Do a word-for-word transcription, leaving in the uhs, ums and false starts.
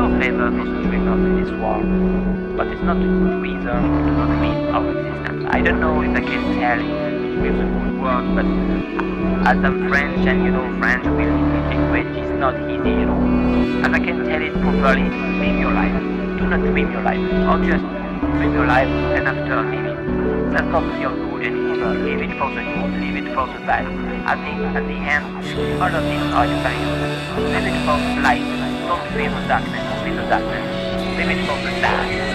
no favor concentrated in this war, but it's not a good reason to not our existence. I don't know if I can tell you with a good word, but as I'm French and you know French will language is not easy, you know. As I can tell it properly, live your life. Do not dream your life, or just live your life and after live it. That's not your good and evil, live it for the good, live it for the bad. At the, at the end, all of these are experiences. Live it for light, don't fear the darkness, fear the darkness. Live it for the dark.